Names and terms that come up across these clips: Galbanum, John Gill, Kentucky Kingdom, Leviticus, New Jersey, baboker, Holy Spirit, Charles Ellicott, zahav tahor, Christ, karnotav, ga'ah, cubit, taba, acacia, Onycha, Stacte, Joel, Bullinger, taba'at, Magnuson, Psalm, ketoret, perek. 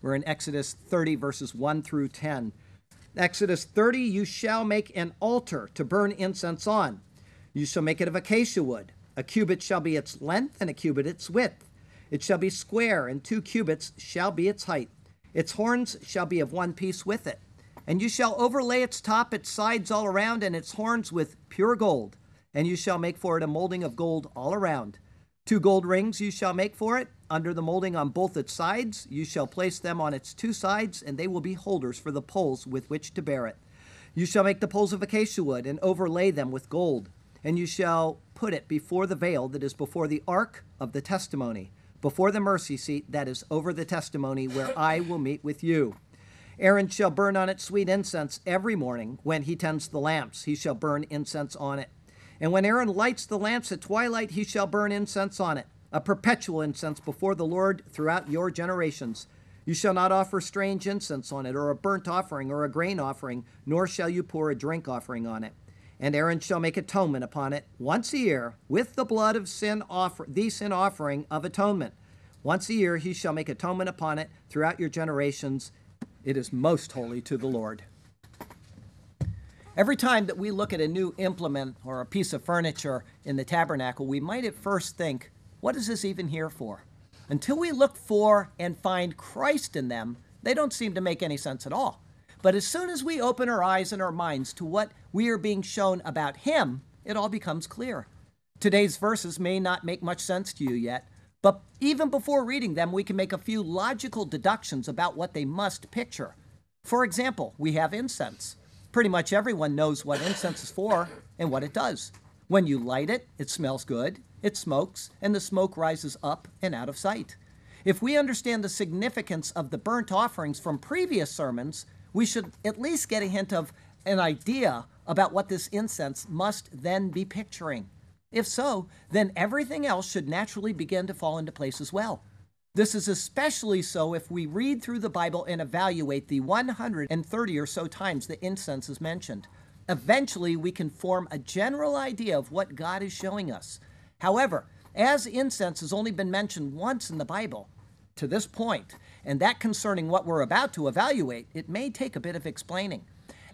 We're in Exodus 30, verses 1 through 10. Exodus 30, you shall make an altar to burn incense on. You shall make it of acacia wood. A cubit shall be its length, and a cubit its width. It shall be square, and 2 cubits shall be its height. Its horns shall be of 1 piece with it. And you shall overlay its top, its sides all around, and its horns with pure gold. And you shall make for it a molding of gold all around. 2 gold rings you shall make for it. Under the molding on both its sides, you shall place them on its 2 sides, and they will be holders for the poles with which to bear it. You shall make the poles of acacia wood, and overlay them with gold. And you shall put it before the veil that is before the ark of the testimony, before the mercy seat that is over the testimony, where I will meet with you. Aaron shall burn on it sweet incense every morning. When he tends the lamps, he shall burn incense on it. And when Aaron lights the lamps at twilight, he shall burn incense on it, a perpetual incense before the Lord throughout your generations. You shall not offer strange incense on it, or a burnt offering, or a grain offering, nor shall you pour a drink offering on it. And Aaron shall make atonement upon it once a year with the blood of the sin offering of atonement. Once a year he shall make atonement upon it throughout your generations. It is most holy to the Lord. Every time that we look at a new implement or a piece of furniture in the tabernacle, we might at first think, what is this even here for? Until we look for and find Christ in them, they don't seem to make any sense at all. But as soon as we open our eyes and our minds to what we are being shown about Him, it all becomes clear. Today's verses may not make much sense to you yet, but even before reading them, we can make a few logical deductions about what they must picture. For example, we have incense. Pretty much everyone knows what incense is for and what it does. When you light it, it smells good, it smokes, and the smoke rises up and out of sight. If we understand the significance of the burnt offerings from previous sermons, we should at least get a hint of an idea about what this incense must then be picturing. If so, then everything else should naturally begin to fall into place as well. This is especially so if we read through the Bible and evaluate the 130 or so times the incense is mentioned. Eventually, we can form a general idea of what God is showing us. However, as incense has only been mentioned once in the Bible to this point, and that concerning what we're about to evaluate, it may take a bit of explaining.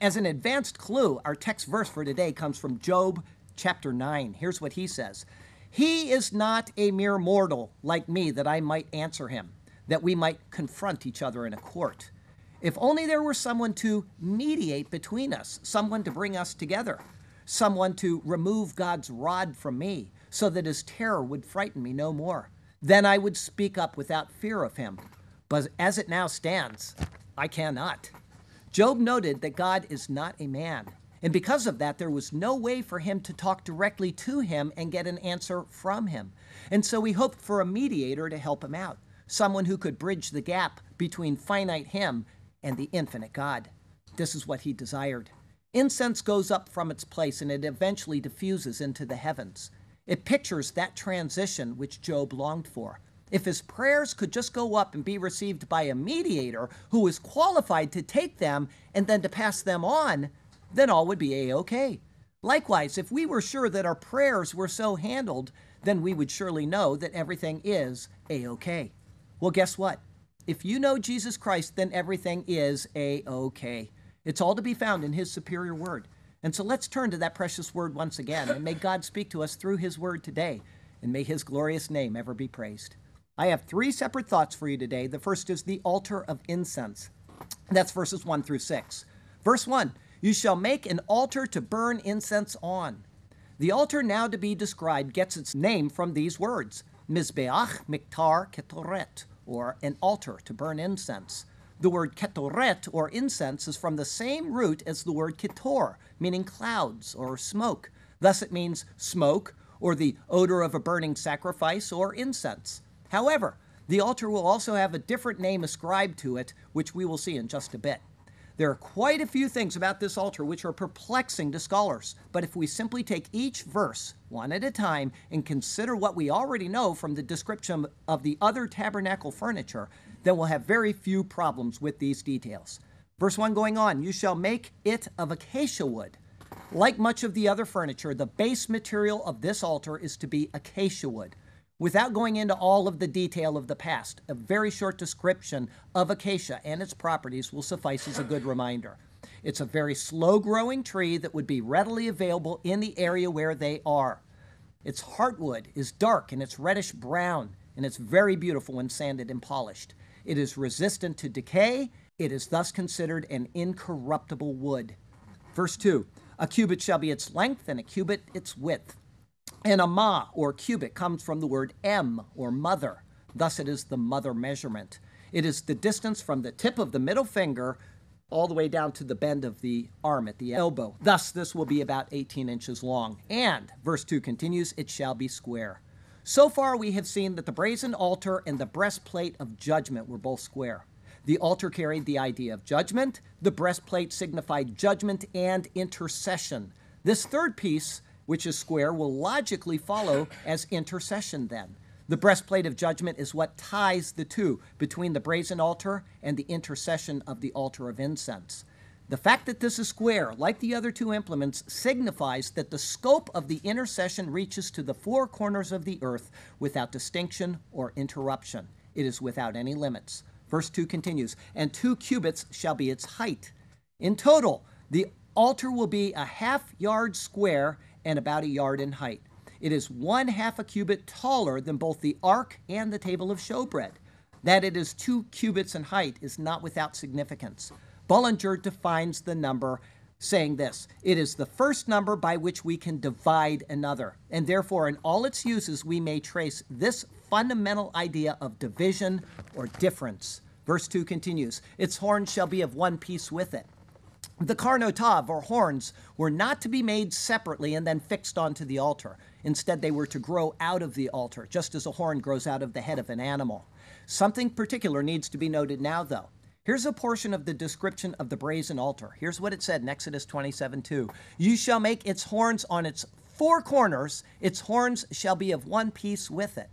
As an advanced clue, our text verse for today comes from Job chapter 9. Here's what he says. He is not a mere mortal like me that I might answer him, that we might confront each other in a court. If only there were someone to mediate between us, someone to bring us together, someone to remove God's rod from me so that his terror would frighten me no more. Then I would speak up without fear of him. But as it now stands, I cannot. Job noted that God is not a man, and because of that, there was no way for him to talk directly to him and get an answer from him. And so he hoped for a mediator to help him out, someone who could bridge the gap between finite him and the infinite God. This is what he desired. Incense goes up from its place, and it eventually diffuses into the heavens. It pictures that transition which Job longed for. If his prayers could just go up and be received by a mediator who is qualified to take them and then to pass them on, then all would be a-okay. Likewise, if we were sure that our prayers were so handled, then we would surely know that everything is a-okay. Well, guess what? If you know Jesus Christ, then everything is a-okay. It's all to be found in his superior word. And so let's turn to that precious word once again, and may God speak to us through his word today, and may his glorious name ever be praised. I have 3 separate thoughts for you today. The first is the altar of incense. That's verses 1 through 6. Verse 1, you shall make an altar to burn incense on. The altar now to be described gets its name from these words, Mizbeach miktar ketoret, or an altar to burn incense. The word ketoret, or incense, is from the same root as the word ketor, meaning clouds or smoke. Thus it means smoke, or the odor of a burning sacrifice, or incense. However, the altar will also have a different name ascribed to it, which we will see in just a bit. There are quite a few things about this altar which are perplexing to scholars, but if we simply take each verse one at a time and consider what we already know from the description of the other tabernacle furniture, then we'll have very few problems with these details. Verse 1 going on, you shall make it of acacia wood. Like much of the other furniture, the base material of this altar is to be acacia wood. without going into all of the detail of the past. A very short description of acacia and its properties will suffice as a good reminder. It's a very slow-growing tree that would be readily available in the area where they are. Its heartwood is dark and it's reddish-brown, and it's very beautiful when sanded and polished. It is resistant to decay. It is thus considered an incorruptible wood. Verse 2, a cubit shall be its length, and a cubit its width. And a ma, or cubit, comes from the word em, or mother. Thus it is the mother measurement. It is the distance from the tip of the middle finger all the way down to the bend of the arm at the elbow. Thus this will be about 18 inches long. And, verse 2 continues, it shall be square. So far we have seen that the brazen altar and the breastplate of judgment were both square. The altar carried the idea of judgment. The breastplate signified judgment and intercession. This third piece, which is square, will logically follow as intercession then. The breastplate of judgment is what ties the two between the brazen altar and the intercession of the altar of incense. The fact that this is square, like the other two implements, signifies that the scope of the intercession reaches to the four corners of the earth without distinction or interruption. It is without any limits. Verse 2 continues, and 2 cubits shall be its height. In total, the altar will be a ½ yard square and about 1 yard in height. It is 1/2 a cubit taller than both the ark and the table of showbread. That it is 2 cubits in height is not without significance. Bullinger defines the number saying this, it is the first number by which we can divide another, and therefore in all its uses we may trace this fundamental idea of division or difference. Verse 2 continues, its horn shall be of one piece with it. The karnotav, or horns, were not to be made separately and then fixed onto the altar. Instead, they were to grow out of the altar, just as a horn grows out of the head of an animal. Something particular needs to be noted now, though. Here's a portion of the description of the brazen altar. Here's what it said in Exodus 27:2. You shall make its horns on its four corners. Its horns shall be of one piece with it.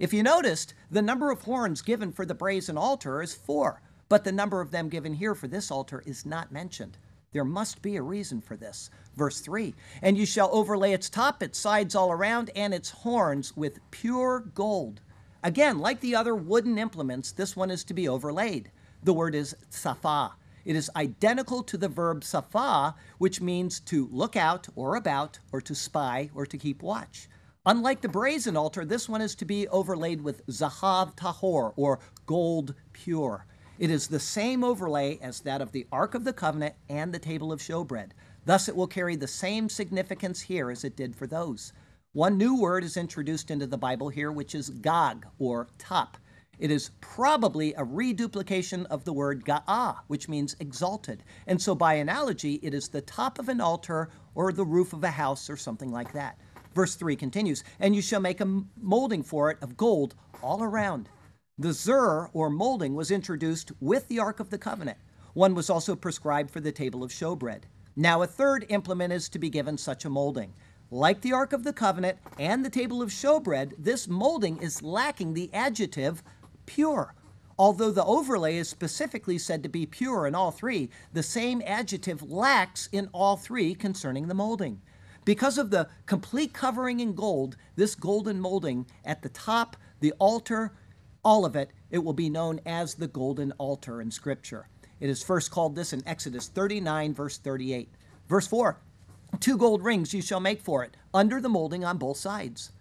If you noticed, the number of horns given for the brazen altar is 4, but the number of them given here for this altar is not mentioned. There must be a reason for this. Verse 3, and you shall overlay its top, its sides all around, and its horns with pure gold. Again, like the other wooden implements, this one is to be overlaid. The word is tsafah. It is identical to the verb tsafah, which means to look out or about or to spy or to keep watch. Unlike the brazen altar, this one is to be overlaid with zahav tahor, or gold pure. It is the same overlay as that of the Ark of the Covenant and the Table of Showbread. Thus it will carry the same significance here as it did for those. One new word is introduced into the Bible here, which is gag, or top. It is probably a reduplication of the word ga'ah, which means exalted. And so by analogy, it is the top of an altar or the roof of a house or something like that. Verse 3 continues, and you shall make a molding for it of gold all around. The zer, or molding, was introduced with the Ark of the Covenant. One was also prescribed for the table of showbread. Now a third implement is to be given such a molding. Like the Ark of the Covenant and the table of showbread, this molding is lacking the adjective pure. Although the overlay is specifically said to be pure in all three, the same adjective lacks in all three concerning the molding. Because of the complete covering in gold, this golden molding at the top, the altar, all of it, it will be known as the golden altar in Scripture. It is first called this in Exodus 39, verse 38. Verse 4, 2 gold rings you shall make for it, under the molding on both sides.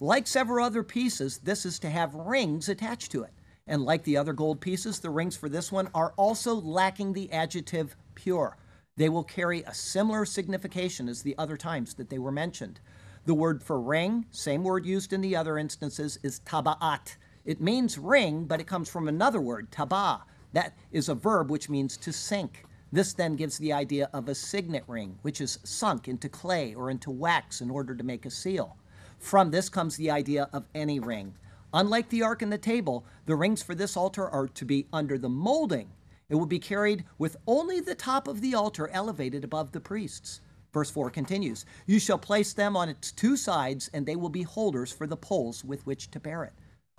Like several other pieces, this is to have rings attached to it. And like the other gold pieces, the rings for this one are also lacking the adjective pure. They will carry a similar signification as the other times that they were mentioned. The word for ring, same word used in the other instances, is taba'at. It means ring, but it comes from another word, taba. That is a verb which means to sink. This then gives the idea of a signet ring, which is sunk into clay or into wax in order to make a seal. From this comes the idea of any ring. Unlike the ark and the table, the rings for this altar are to be under the molding. It will be carried with only the top of the altar elevated above the priests. Verse 4 continues, you shall place them on its 2 sides, and they will be holders for the poles with which to bear it.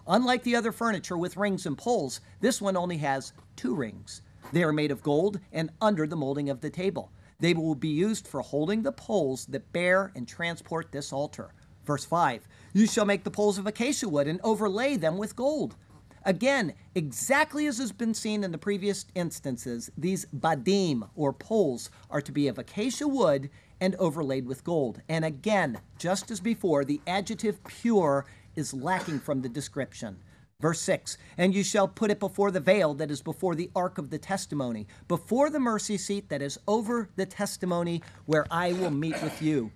Unlike the other furniture with rings and poles, this one only has 2 rings. They are made of gold and under the molding of the table. They will be used for holding the poles that bear and transport this altar. Verse 5, You shall make the poles of acacia wood and overlay them with gold. Again, exactly as has been seen in the previous instances, these badim, or poles, are to be of acacia wood and overlaid with gold. And again, just as before, the adjective pure is lacking from the description. Verse 6, and you shall put it before the veil that is before the ark of the testimony, before the mercy seat that is over the testimony, where I will meet with you.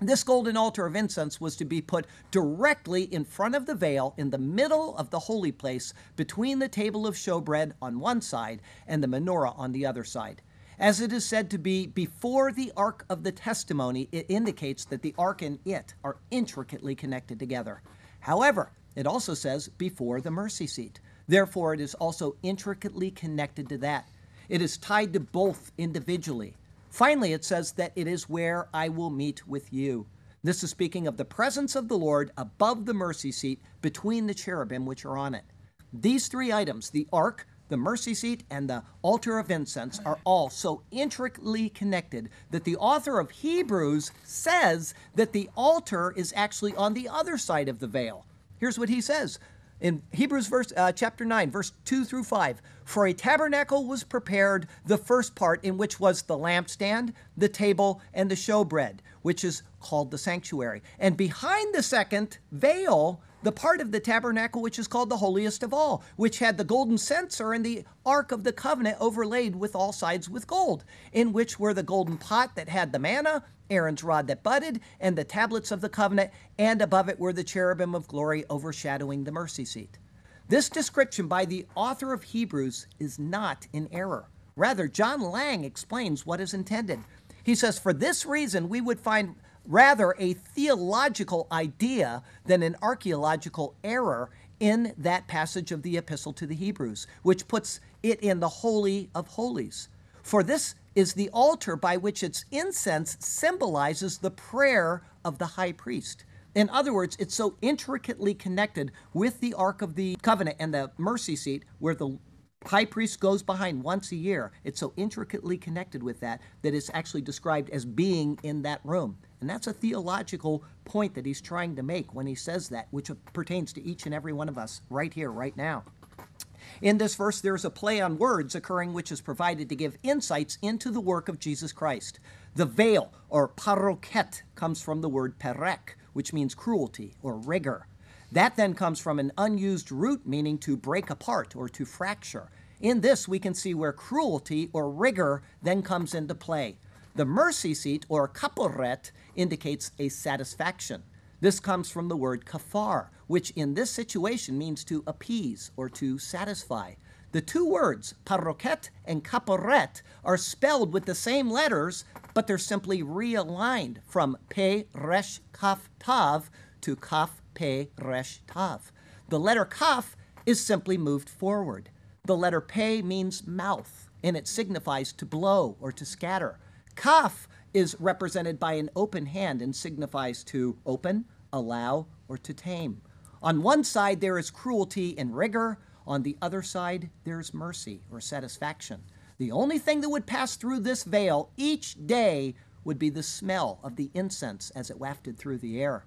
This golden altar of incense was to be put directly in front of the veil, in the middle of the holy place, between the table of showbread on one side and the menorah on the other side. As it is said to be before the ark of the testimony, it indicates that the ark and it are intricately connected together. However, it also says before the mercy seat. Therefore, it is also intricately connected to that. It is tied to both individually. Finally, it says that it is where I will meet with you. This is speaking of the presence of the Lord above the mercy seat between the cherubim which are on it. These three items, the ark, the mercy seat, and the altar of incense, are all so intricately connected that the author of Hebrews says that the altar is actually on the other side of the veil. Here's what he says in Hebrews chapter 9, verse 2 through 5. For a tabernacle was prepared, the first part, in which was the lampstand, the table, and the showbread, which is called the sanctuary. And behind the second veil, the part of the tabernacle which is called the holiest of all, which had the golden censer and the ark of the covenant overlaid with all sides with gold, in which were the golden pot that had the manna, Aaron's rod that budded, and the tablets of the covenant, and above it were the cherubim of glory overshadowing the mercy seat. This description by the author of Hebrews is not in error. Rather, John Lang explains what is intended. He says, for this reason, we would find rather a theological idea than an archaeological error in that passage of the epistle to the Hebrews, which puts it in the Holy of Holies. For this is the altar by which its incense symbolizes the prayer of the high priest. In other words, it's so intricately connected with the Ark of the Covenant and the mercy seat, where the high priest goes behind once a year. It's so intricately connected with that that it's actually described as being in that room. And that's a theological point that he's trying to make when he says that, which pertains to each and every one of us right here, right now. In this verse, there is a play on words occurring which is provided to give insights into the work of Jesus Christ. The veil, or parokhet, comes from the word perek, which means cruelty or rigor. That then comes from an unused root meaning to break apart or to fracture. In this, we can see where cruelty or rigor then comes into play. The mercy seat, or kaporet, indicates a satisfaction. This comes from the word kafar, which in this situation means to appease or to satisfy. The two words, parokhet and kaporet, are spelled with the same letters, but they're simply realigned from pe resh kaf tav to kaf pe resh tav. The letter kaf is simply moved forward. The letter pe means mouth, and it signifies to blow or to scatter. Kaf is represented by an open hand and signifies to open, allow, or to tame. On one side, there is cruelty and rigor. On the other side, there is mercy or satisfaction. The only thing that would pass through this veil each day would be the smell of the incense as it wafted through the air.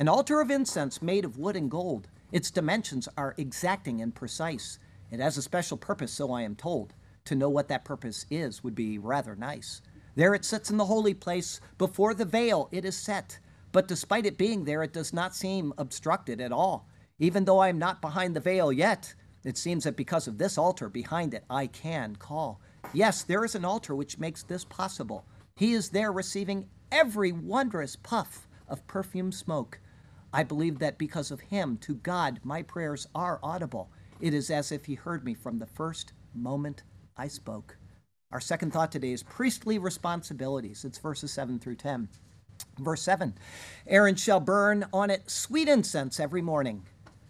An altar of incense made of wood and gold. Its dimensions are exacting and precise. It has a special purpose, so I am told. To know what that purpose is would be rather nice. There it sits in the holy place. Before the veil it is set. But despite it being there, it does not seem obstructed at all. Even though I am not behind the veil yet, it seems that because of this altar behind it, I can call. Yes, there is an altar which makes this possible. He is there receiving every wondrous puff of perfume smoke. I believe that because of him, to God, my prayers are audible. It is as if he heard me from the first moment I spoke. Our second thought today is priestly responsibilities. It's verses 7 through 10. Verse 7, Aaron shall burn on it sweet incense every morning.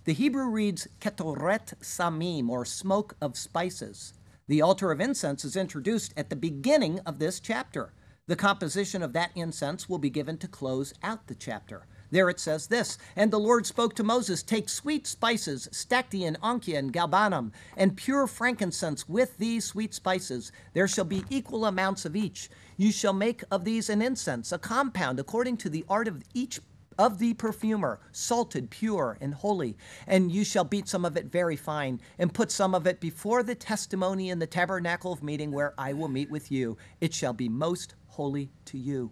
The Hebrew reads ketoret samim, or smoke of spices. The altar of incense is introduced at the beginning of this chapter. The composition of that incense will be given to close out the chapter. There it says this, and the Lord spoke to Moses, take sweet spices, Stacte and Onycha and Galbanum, and pure frankincense with these sweet spices. There shall be equal amounts of each. You shall make of these an incense, a compound, according to the art of each of the perfumer, salted, pure, and holy. And you shall beat some of it very fine, and put some of it before the testimony in the tabernacle of meeting where I will meet with you. It shall be most holy to you.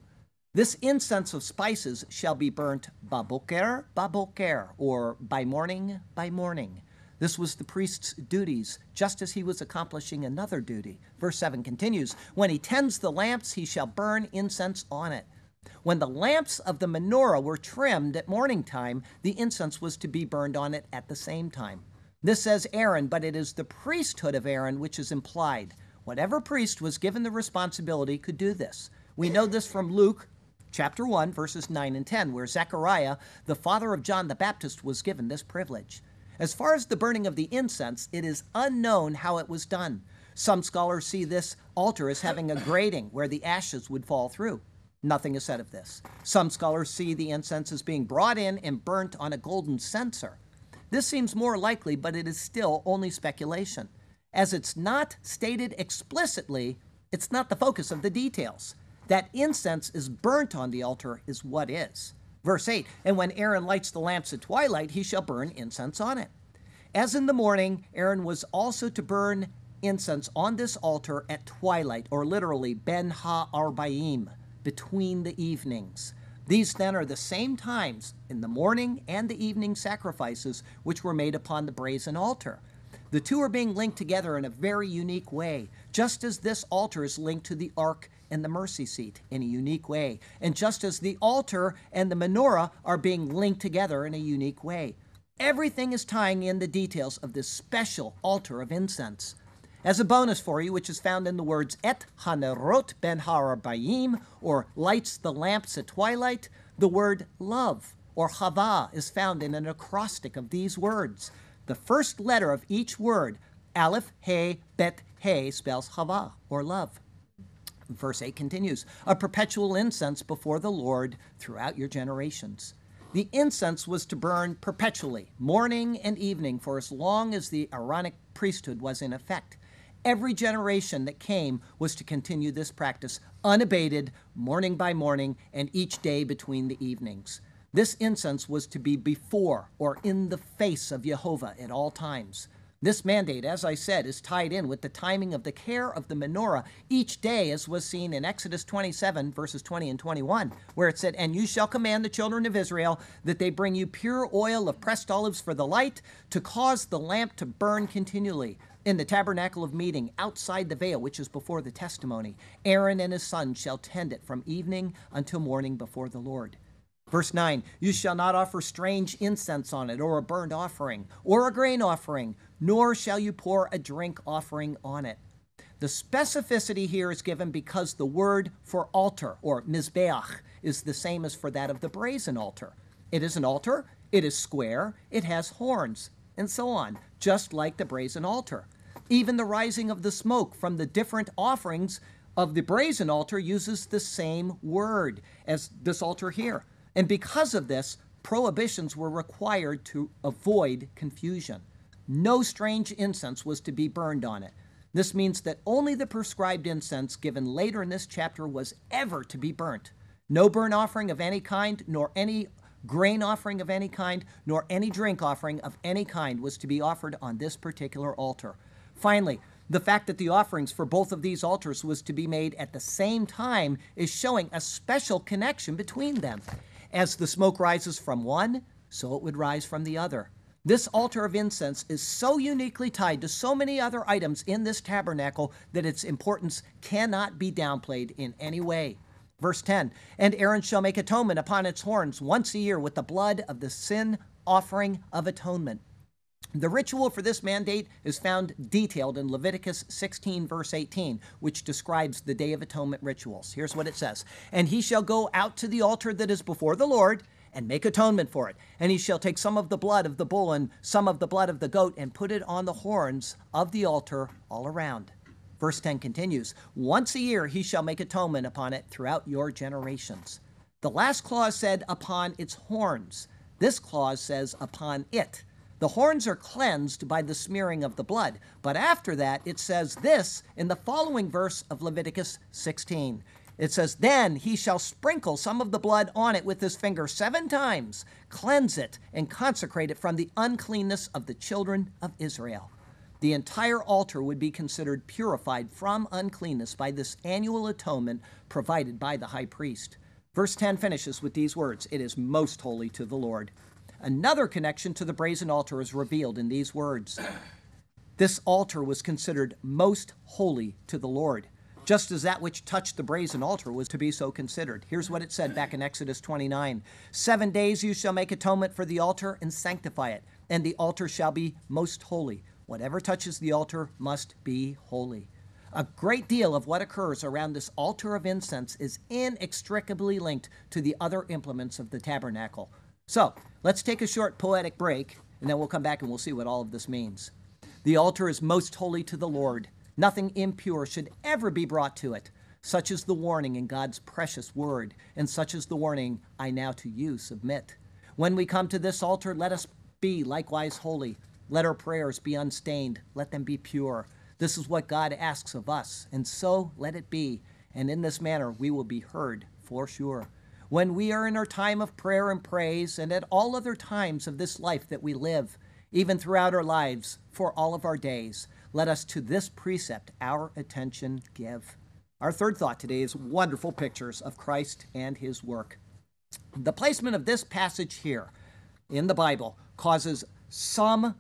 This incense of spices shall be burnt baboker, baboker, or by morning, by morning. This was the priest's duties, just as he was accomplishing another duty. Verse 7 continues, when he tends the lamps, he shall burn incense on it. When the lamps of the menorah were trimmed at morning time, the incense was to be burned on it at the same time. This says Aaron, but it is the priesthood of Aaron which is implied. Whatever priest was given the responsibility could do this. We know this from Luke chapter 1, verses 9 and 10, where Zechariah, the father of John the Baptist, was given this privilege. As far as the burning of the incense, it is unknown how it was done. Some scholars see this altar as having a grating where the ashes would fall through. Nothing is said of this. Some scholars see the incense as being brought in and burnt on a golden censer. This seems more likely, but it is still only speculation. As it's not stated explicitly, it's not the focus of the details. That incense is burnt on the altar is what is. Verse 8, and when Aaron lights the lamps at twilight, he shall burn incense on it. As in the morning, Aaron was also to burn incense on this altar at twilight, or literally Ben Ha-Arbaim, between the evenings. These then are the same times in the morning and the evening sacrifices which were made upon the brazen altar. The two are being linked together in a very unique way, just as this altar is linked to the ark and the mercy seat in a unique way, and just as the altar and the menorah are being linked together in a unique way. Everything is tying in the details of this special altar of incense. As a bonus for you, which is found in the words et hanerot ben harabayim, or lights the lamps at twilight, the word love, or hava, is found in an acrostic of these words. The first letter of each word, aleph, he, bet, he, spells hava, or love. Verse 8 continues, a perpetual incense before the Lord throughout your generations. The incense was to burn perpetually, morning and evening, for as long as the Aaronic priesthood was in effect. Every generation that came was to continue this practice unabated, morning by morning, and each day between the evenings. This incense was to be before or in the face of Jehovah at all times. This mandate, as I said, is tied in with the timing of the care of the menorah each day, as was seen in Exodus 27, verses 20 and 21, where it said, and you shall command the children of Israel that they bring you pure oil of pressed olives for the light, to cause the lamp to burn continually. In the tabernacle of meeting, outside the veil, which is before the testimony, Aaron and his sons shall tend it from evening until morning before the Lord. Verse 9, you shall not offer strange incense on it, or a burnt offering, or a grain offering, nor shall you pour a drink offering on it. The specificity here is given because the word for altar, or mizbeach, is the same as for that of the brazen altar. It is an altar, it is square, it has horns, and so on, just like the brazen altar. Even the rising of the smoke from the different offerings of the brazen altar uses the same word as this altar here. And because of this, prohibitions were required to avoid confusion. No strange incense was to be burned on it. This means that only the prescribed incense given later in this chapter was ever to be burnt. No burnt offering of any kind, nor any grain offering of any kind, nor any drink offering of any kind was to be offered on this particular altar. Finally, the fact that the offerings for both of these altars was to be made at the same time is showing a special connection between them. As the smoke rises from one, so it would rise from the other. This altar of incense is so uniquely tied to so many other items in this tabernacle that its importance cannot be downplayed in any way. Verse 10, and Aaron shall make atonement upon its horns once a year with the blood of the sin offering of atonement. The ritual for this mandate is found detailed in Leviticus 16, verse 18, which describes the Day of Atonement rituals. Here's what it says. And he shall go out to the altar that is before the Lord and make atonement for it. And he shall take some of the blood of the bull and some of the blood of the goat and put it on the horns of the altar all around. Verse 10 continues, once a year he shall make atonement upon it throughout your generations. The last clause said upon its horns. This clause says upon it. The horns are cleansed by the smearing of the blood, but after that it says this in the following verse of Leviticus 16. It says, then he shall sprinkle some of the blood on it with his finger 7 times, cleanse it, and consecrate it from the uncleanness of the children of Israel. The entire altar would be considered purified from uncleanness by this annual atonement provided by the high priest. Verse 10 finishes with these words, "It is most holy to the Lord." Another connection to the brazen altar is revealed in these words. This altar was considered most holy to the Lord, just as that which touched the brazen altar was to be so considered. Here's what it said back in Exodus 29. 7 days you shall make atonement for the altar and sanctify it, and the altar shall be most holy. Whatever touches the altar must be holy. A great deal of what occurs around this altar of incense is inextricably linked to the other implements of the tabernacle. So let's take a short poetic break, and then we'll come back and we'll see what all of this means. The altar is most holy to the Lord. Nothing impure should ever be brought to it. Such is the warning in God's precious word, and such is the warning I now to you submit. When we come to this altar, let us be likewise holy. Let our prayers be unstained. Let them be pure. This is what God asks of us, and so let it be. And in this manner, we will be heard for sure. When we are in our time of prayer and praise, and at all other times of this life that we live, even throughout our lives, for all of our days, let us to this precept our attention give. Our third thought today is wonderful pictures of Christ and his work. The placement of this passage here in the Bible causes some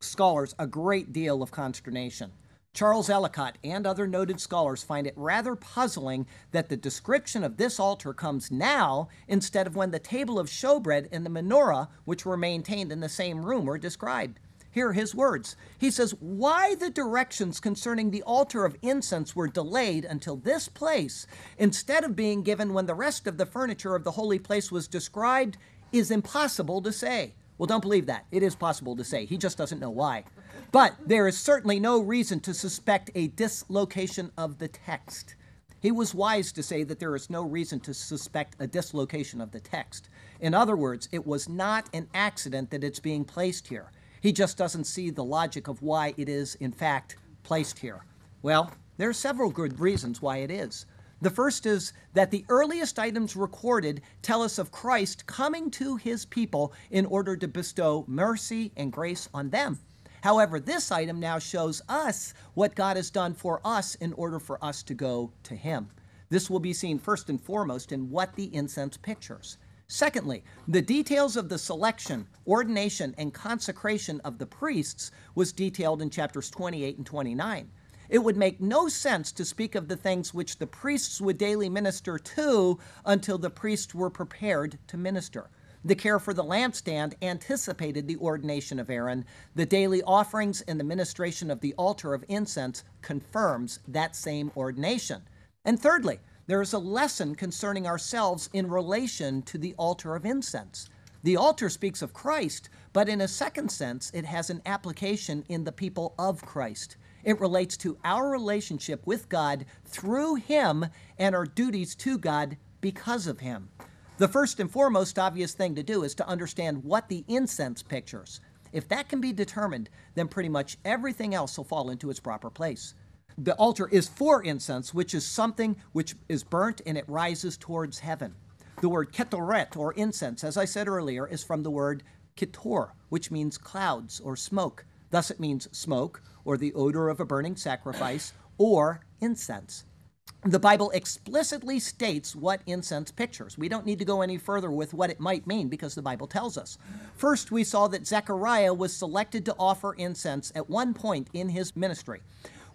scholars a great deal of consternation. Charles Ellicott and other noted scholars find it rather puzzling that the description of this altar comes now instead of when the table of showbread and the menorah, which were maintained in the same room, were described. Here are his words. He says, "Why the directions concerning the altar of incense were delayed until this place, instead of being given when the rest of the furniture of the holy place was described, is impossible to say." Well, don't believe that. It is possible to say. He just doesn't know why. But there is certainly no reason to suspect a dislocation of the text. He was wise to say that there is no reason to suspect a dislocation of the text. In other words, it was not an accident that it's being placed here. He just doesn't see the logic of why it is, in fact, placed here. Well, there are several good reasons why it is. The first is that the earliest items recorded tell us of Christ coming to his people in order to bestow mercy and grace on them. However, this item now shows us what God has done for us in order for us to go to him. This will be seen first and foremost in what the incense pictures. Secondly, the details of the selection, ordination, and consecration of the priests was detailed in chapters 28 and 29. It would make no sense to speak of the things which the priests would daily minister to until the priests were prepared to minister. The care for the lampstand anticipated the ordination of Aaron. The daily offerings and the ministration of the altar of incense confirms that same ordination. And thirdly, there is a lesson concerning ourselves in relation to the altar of incense. The altar speaks of Christ, but in a second sense, it has an application in the people of Christ. It relates to our relationship with God through him and our duties to God because of him. The first and foremost obvious thing to do is to understand what the incense pictures. If that can be determined, then pretty much everything else will fall into its proper place. The altar is for incense, which is something which is burnt and it rises towards heaven. The word ketoret, or incense, as I said earlier, is from the word ketor, which means clouds or smoke. Thus it means smoke, or the odor of a burning sacrifice, or incense. The Bible explicitly states what incense pictures. We don't need to go any further with what it might mean because the Bible tells us. First, we saw that Zechariah was selected to offer incense at one point in his ministry.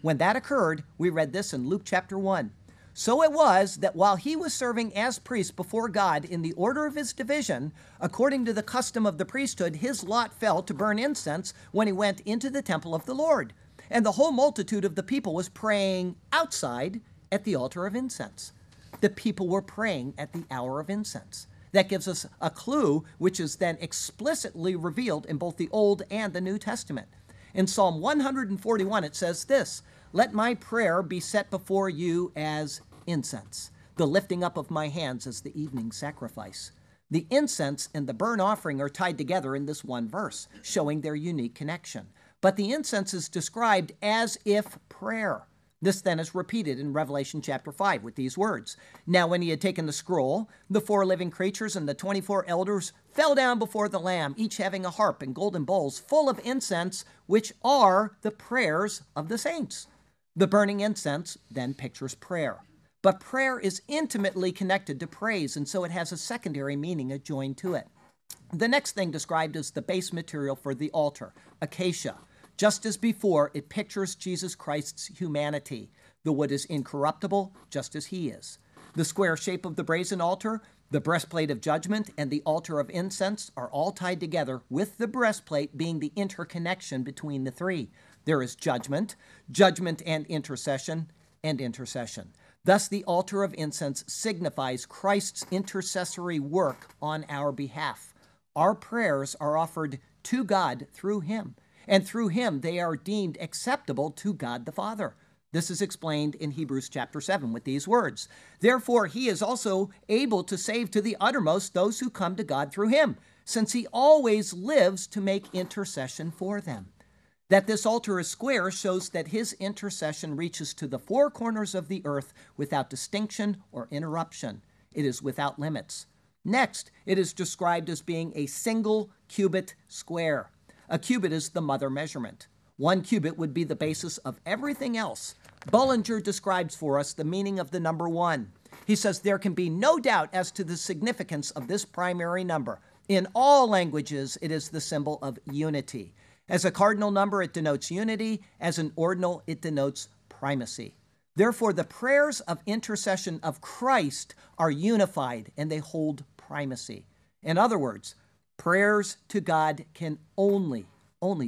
When that occurred, we read this in Luke chapter 1. So it was that while he was serving as priest before God in the order of his division, according to the custom of the priesthood, his lot fell to burn incense when he went into the temple of the Lord. And the whole multitude of the people was praying outside at the altar of incense. The people were praying at the hour of incense. That gives us a clue, which is then explicitly revealed in both the Old and the New Testament. In Psalm 141, it says this, "Let my prayer be set before you as incense, the lifting up of my hands as the evening sacrifice." The incense and the burnt offering are tied together in this one verse, showing their unique connection. But the incense is described as if prayer. This then is repeated in Revelation chapter 5 with these words. Now when he had taken the scroll, the four living creatures and the 24 elders fell down before the Lamb, each having a harp and golden bowls full of incense, which are the prayers of the saints. The burning incense then pictures prayer. But prayer is intimately connected to praise, and so it has a secondary meaning adjoined to it. The next thing described is the base material for the altar, acacia. Just as before, it pictures Jesus Christ's humanity. The wood is incorruptible, just as he is. The square shape of the brazen altar, the breastplate of judgment, and the altar of incense are all tied together, with the breastplate being the interconnection between the three. There is judgment, judgment and intercession, and intercession. Thus, the altar of incense signifies Christ's intercessory work on our behalf. Our prayers are offered to God through him, and through him they are deemed acceptable to God the Father. This is explained in Hebrews chapter 7 with these words. Therefore, he is also able to save to the uttermost those who come to God through him, since he always lives to make intercession for them. That this altar is square shows that his intercession reaches to the four corners of the earth without distinction or interruption. It is without limits. Next, it is described as being a single cubit square. A cubit is the mother measurement. One cubit would be the basis of everything else. Bullinger describes for us the meaning of the number 1. He says there can be no doubt as to the significance of this primary number. In all languages, it is the symbol of unity. As a cardinal number, it denotes unity. As an ordinal, it denotes primacy. Therefore, the prayers of intercession of Christ are unified and they hold primacy. In other words, prayers to God can only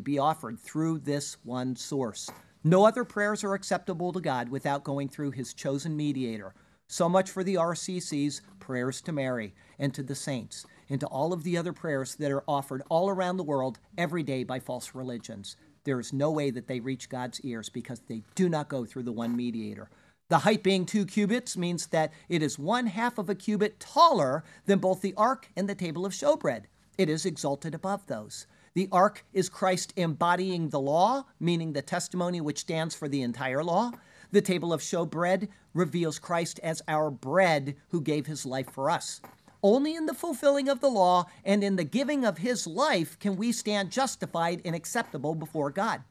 be offered through this one source. No other prayers are acceptable to God without going through his chosen mediator. So much for the RCC's prayers to Mary and to the saints and to all of the other prayers that are offered all around the world every day by false religions. There is no way that they reach God's ears because they do not go through the one mediator. The height being 2 cubits means that it is 1/2 of a cubit taller than both the ark and the table of showbread. It is exalted above those. The ark is Christ embodying the law, meaning the testimony which stands for the entire law. The table of showbread reveals Christ as our bread who gave his life for us. Only in the fulfilling of the law and in the giving of his life can we stand justified and acceptable before God.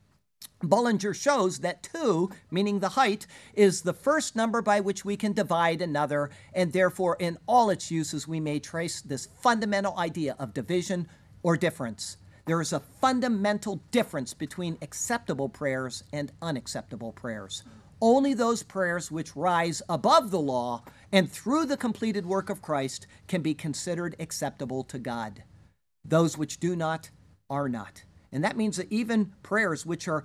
Bullinger shows that 2, meaning the height, is the first number by which we can divide another, and therefore in all its uses we may trace this fundamental idea of division or difference. There is a fundamental difference between acceptable prayers and unacceptable prayers. Only those prayers which rise above the law and through the completed work of Christ can be considered acceptable to God. Those which do not are not. And that means that even prayers which are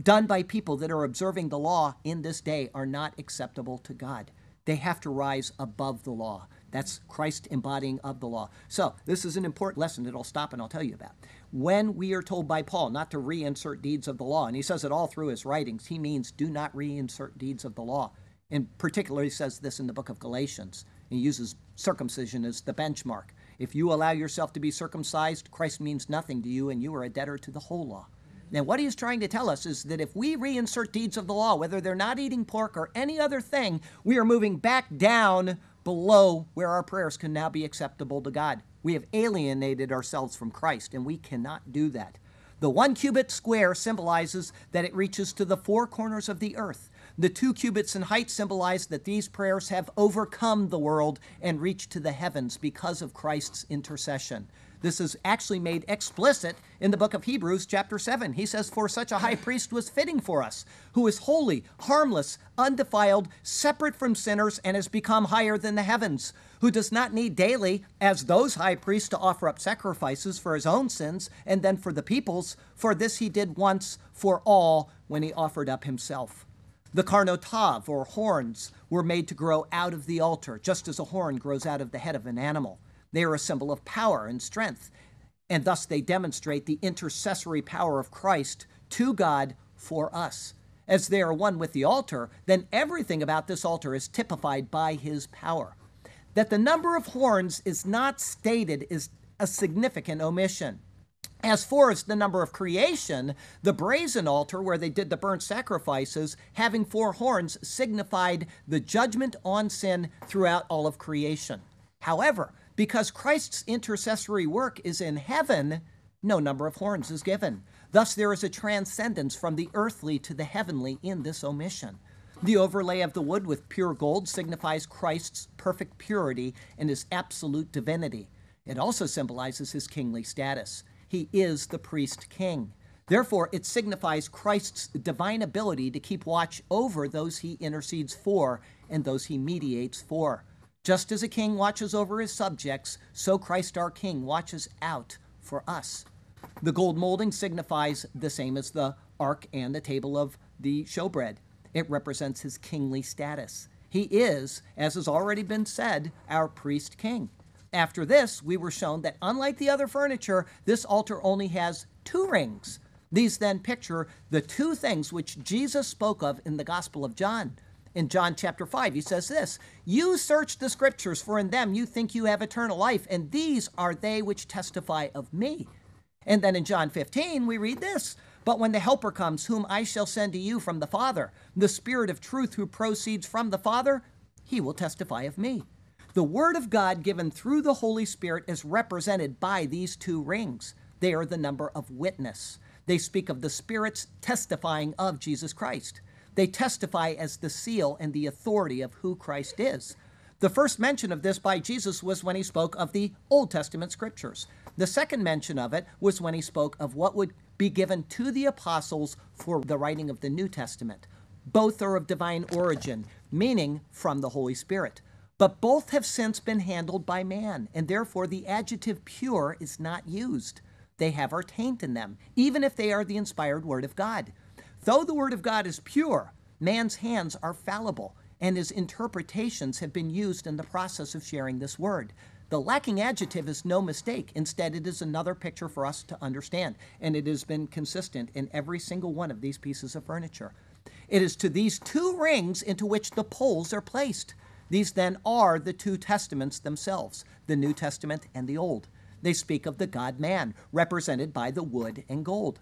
done by people that are observing the law in this day are not acceptable to God. They have to rise above the law. That's Christ embodying of the law. So this is an important lesson that I'll stop and I'll tell you about. When we are told by Paul not to reinsert deeds of the law, and he says it all through his writings, he means do not reinsert deeds of the law. And particularly he says this in the book of Galatians. He uses circumcision as the benchmark. If you allow yourself to be circumcised, Christ means nothing to you, and you are a debtor to the whole law. Now, what he's trying to tell us is that if we reinsert deeds of the law, whether they're not eating pork or any other thing, we are moving back down below where our prayers can now be acceptable to God. We have alienated ourselves from Christ, and we cannot do that. The 1 cubit square symbolizes that it reaches to the 4 corners of the earth. The 2 cubits in height symbolize that these prayers have overcome the world and reached to the heavens because of Christ's intercession. This is actually made explicit in the book of Hebrews chapter 7. He says, for such a high priest was fitting for us, who is holy, harmless, undefiled, separate from sinners, and has become higher than the heavens, who does not need daily, as those high priests, to offer up sacrifices for his own sins and then for the people's, for this he did once for all when he offered up himself. The karnotav, or horns, were made to grow out of the altar, just as a horn grows out of the head of an animal. They are a symbol of power and strength, and thus they demonstrate the intercessory power of Christ to God for us. As they are one with the altar, then everything about this altar is typified by his power. That the number of horns is not stated is a significant omission. As for the number of creation, the brazen altar where they did the burnt sacrifices, having four horns, signified the judgment on sin throughout all of creation. However, because Christ's intercessory work is in heaven, no number of horns is given. Thus, there is a transcendence from the earthly to the heavenly in this omission. The overlay of the wood with pure gold signifies Christ's perfect purity and his absolute divinity. It also symbolizes his kingly status. He is the priest king. Therefore, it signifies Christ's divine ability to keep watch over those he intercedes for and those he mediates for. Just as a king watches over his subjects, so Christ our King watches out for us. The gold molding signifies the same as the ark and the table of the showbread. It represents his kingly status. He is, as has already been said, our priest king. After this, we were shown that unlike the other furniture, this altar only has two rings. These then picture the two things which Jesus spoke of in the Gospel of John. In John chapter 5, he says this, "You search the scriptures, for in them you think you have eternal life, and these are they which testify of me." And then in John 15, we read this, "But when the Helper comes, whom I shall send to you from the Father, the Spirit of truth who proceeds from the Father, he will testify of me." The Word of God given through the Holy Spirit is represented by these two rings. They are the number of witness. They speak of the Spirit's testifying of Jesus Christ. They testify as the seal and the authority of who Christ is. The first mention of this by Jesus was when he spoke of the Old Testament scriptures. The second mention of it was when he spoke of what would be given to the apostles for the writing of the New Testament. Both are of divine origin, meaning from the Holy Spirit. But both have since been handled by man, and therefore the adjective pure is not used. They have our taint in them, even if they are the inspired Word of God. Though the Word of God is pure, man's hands are fallible, and his interpretations have been used in the process of sharing this Word. The lacking adjective is no mistake. Instead, it is another picture for us to understand, and it has been consistent in every single one of these pieces of furniture. It is to these two rings into which the poles are placed. These then are the two testaments themselves, the New Testament and the Old. They speak of the God-man, represented by the wood and gold.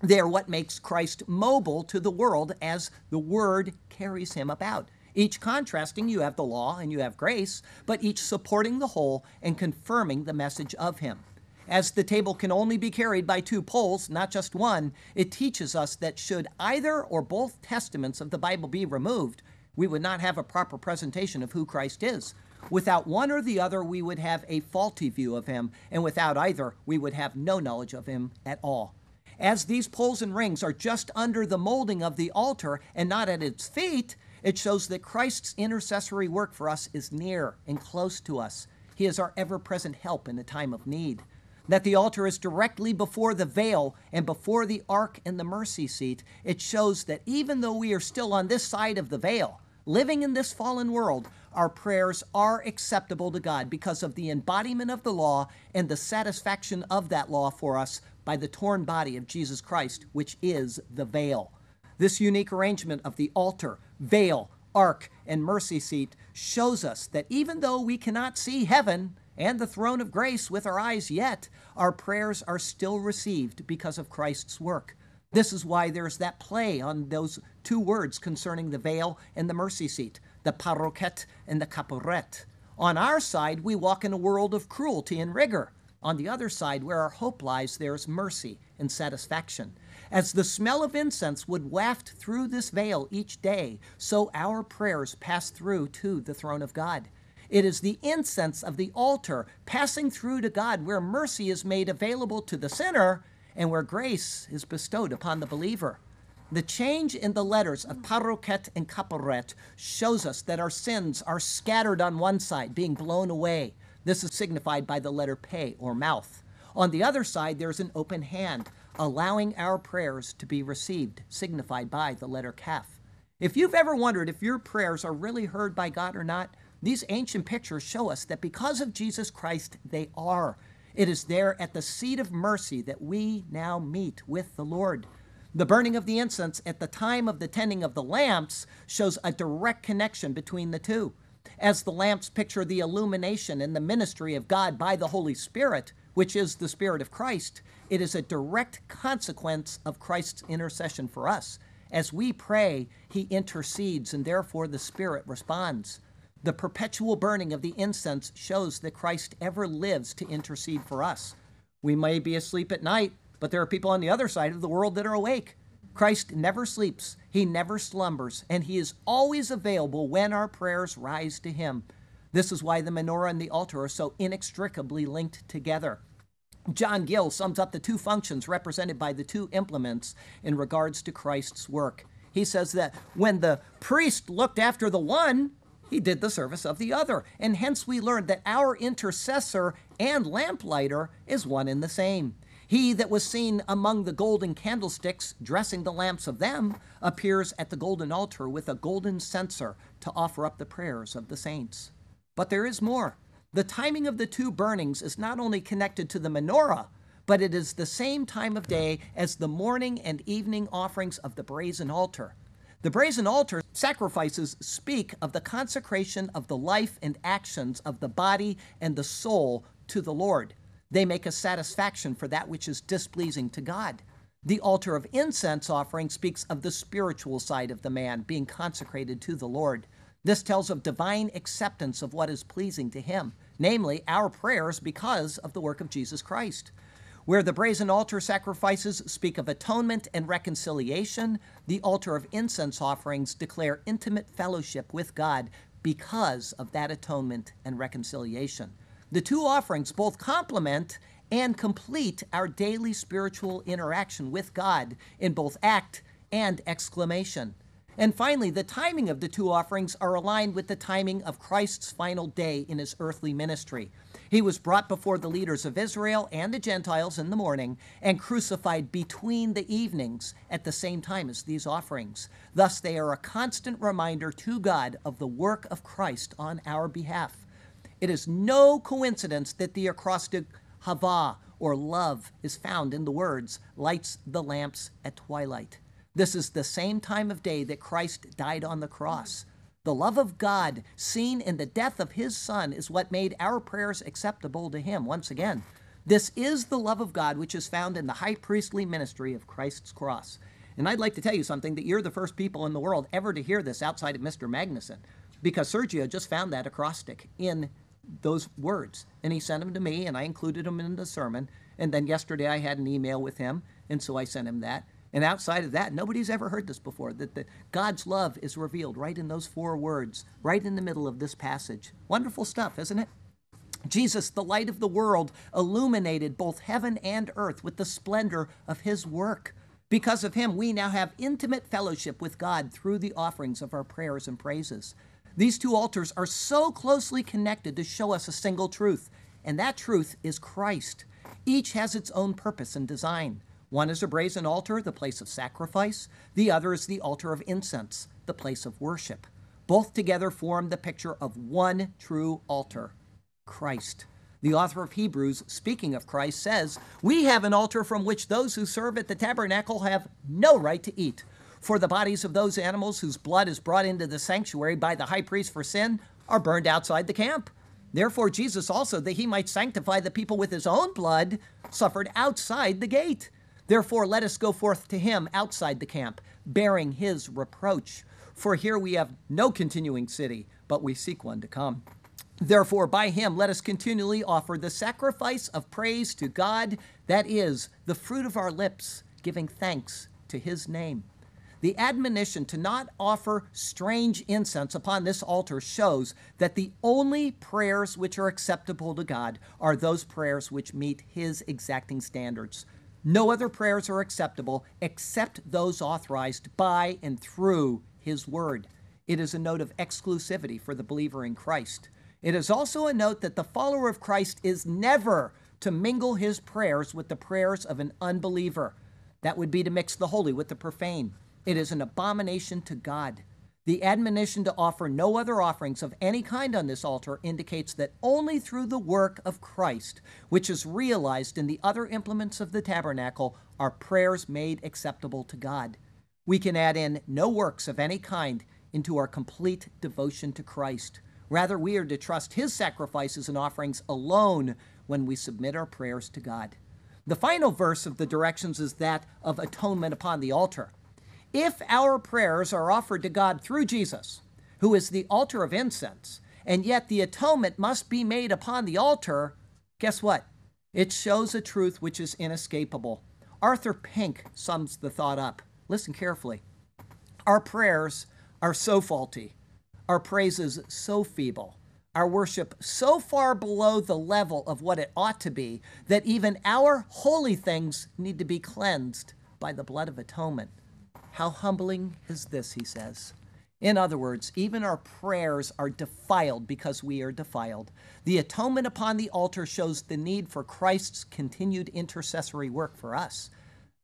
They are what makes Christ mobile to the world as the Word carries him about. Each contrasting, you have the law and you have grace, but each supporting the whole and confirming the message of him. As the table can only be carried by two poles, not just one, it teaches us that should either or both testaments of the Bible be removed, we would not have a proper presentation of who Christ is. Without one or the other, we would have a faulty view of him, and without either, we would have no knowledge of him at all. As these poles and rings are just under the molding of the altar and not at its feet, it shows that Christ's intercessory work for us is near and close to us. He is our ever-present help in the time of need. That the altar is directly before the veil and before the ark and the mercy seat, it shows that even though we are still on this side of the veil, living in this fallen world, our prayers are acceptable to God because of the embodiment of the law and the satisfaction of that law for us by the torn body of Jesus Christ, which is the veil. This unique arrangement of the altar, veil, ark, and mercy seat shows us that even though we cannot see heaven and the throne of grace with our eyes yet, our prayers are still received because of Christ's work. This is why there's that play on those two words concerning the veil and the mercy seat, the parokhet and the kaporet. On our side, we walk in a world of cruelty and rigor. On the other side, where our hope lies, there's mercy and satisfaction. As the smell of incense would waft through this veil each day, so our prayers pass through to the throne of God. It is the incense of the altar passing through to God where mercy is made available to the sinner and where grace is bestowed upon the believer. The change in the letters of parokhet and kaporet shows us that our sins are scattered on one side, being blown away. This is signified by the letter pe, or mouth. On the other side, there's an open hand, allowing our prayers to be received, signified by the letter kaf. If you've ever wondered if your prayers are really heard by God or not, these ancient pictures show us that because of Jesus Christ, they are. It is there at the seat of mercy that we now meet with the Lord. The burning of the incense at the time of the tending of the lamps shows a direct connection between the two. As the lamps picture the illumination and the ministry of God by the Holy Spirit, which is the Spirit of Christ, it is a direct consequence of Christ's intercession for us. As we pray, he intercedes, and therefore the Spirit responds. The perpetual burning of the incense shows that Christ ever lives to intercede for us. We may be asleep at night, but there are people on the other side of the world that are awake. Christ never sleeps, he never slumbers, and he is always available when our prayers rise to him. This is why the menorah and the altar are so inextricably linked together. John Gill sums up the two functions represented by the two implements in regards to Christ's work. He says that when the priest looked after the one, he did the service of the other, and hence we learn that our intercessor and lamplighter is one and the same. He that was seen among the golden candlesticks dressing the lamps of them appears at the golden altar with a golden censer to offer up the prayers of the saints. But there is more. The timing of the two burnings is not only connected to the menorah, but it is the same time of day as the morning and evening offerings of the brazen altar. The brazen altar sacrifices speak of the consecration of the life and actions of the body and the soul to the Lord. They make a satisfaction for that which is displeasing to God. The altar of incense offering speaks of the spiritual side of the man being consecrated to the Lord. This tells of divine acceptance of what is pleasing to him, namely our prayers because of the work of Jesus Christ. Where the brazen altar sacrifices speak of atonement and reconciliation, the altar of incense offerings declare intimate fellowship with God because of that atonement and reconciliation. The two offerings both complement and complete our daily spiritual interaction with God in both act and exclamation. And finally, the timing of the two offerings are aligned with the timing of Christ's final day in his earthly ministry. He was brought before the leaders of Israel and the Gentiles in the morning and crucified between the evenings at the same time as these offerings. Thus, they are a constant reminder to God of the work of Christ on our behalf. It is no coincidence that the acrostic hava, or love, is found in the words, lights the lamps at twilight. This is the same time of day that Christ died on the cross. The love of God seen in the death of his Son is what made our prayers acceptable to him once again. This is the love of God which is found in the high priestly ministry of Christ's cross. And I'd like to tell you something, that you're the first people in the world ever to hear this outside of Mr. Magnuson, because Sergio just found that acrostic in those words. And he sent them to me, and I included them in the sermon. And then yesterday I had an email with him, and so I sent him that. And outside of that, nobody's ever heard this before, that God's love is revealed right in those four words, right in the middle of this passage. Wonderful stuff, isn't it? Jesus, the light of the world, illuminated both heaven and earth with the splendor of his work. Because of him, we now have intimate fellowship with God through the offerings of our prayers and praises. These two altars are so closely connected to show us a single truth, and that truth is Christ. Each has its own purpose and design. One is a brazen altar, the place of sacrifice. The other is the altar of incense, the place of worship. Both together form the picture of one true altar, Christ. The author of Hebrews, speaking of Christ, says, "We have an altar from which those who serve at the tabernacle have no right to eat. For the bodies of those animals whose blood is brought into the sanctuary by the high priest for sin are burned outside the camp. Therefore Jesus also, that he might sanctify the people with his own blood, suffered outside the gate. Therefore, let us go forth to him outside the camp, bearing his reproach. For here we have no continuing city, but we seek one to come. Therefore, by him, let us continually offer the sacrifice of praise to God, that is, the fruit of our lips, giving thanks to his name." The admonition to not offer strange incense upon this altar shows that the only prayers which are acceptable to God are those prayers which meet his exacting standards. No other prayers are acceptable except those authorized by and through his word. It is a note of exclusivity for the believer in Christ. It is also a note that the follower of Christ is never to mingle his prayers with the prayers of an unbeliever. That would be to mix the holy with the profane. It is an abomination to God. The admonition to offer no other offerings of any kind on this altar indicates that only through the work of Christ, which is realized in the other implements of the tabernacle, are prayers made acceptable to God. We can add in no works of any kind into our complete devotion to Christ. Rather, we are to trust his sacrifices and offerings alone when we submit our prayers to God. The final verse of the directions is that of atonement upon the altar. If our prayers are offered to God through Jesus, who is the altar of incense, and yet the atonement must be made upon the altar, guess what? It shows a truth which is inescapable. Arthur Pink sums the thought up. Listen carefully. Our prayers are so faulty, our praises so feeble, our worship so far below the level of what it ought to be, that even our holy things need to be cleansed by the blood of atonement. How humbling is this, he says. In other words, even our prayers are defiled because we are defiled. The atonement upon the altar shows the need for Christ's continued intercessory work for us.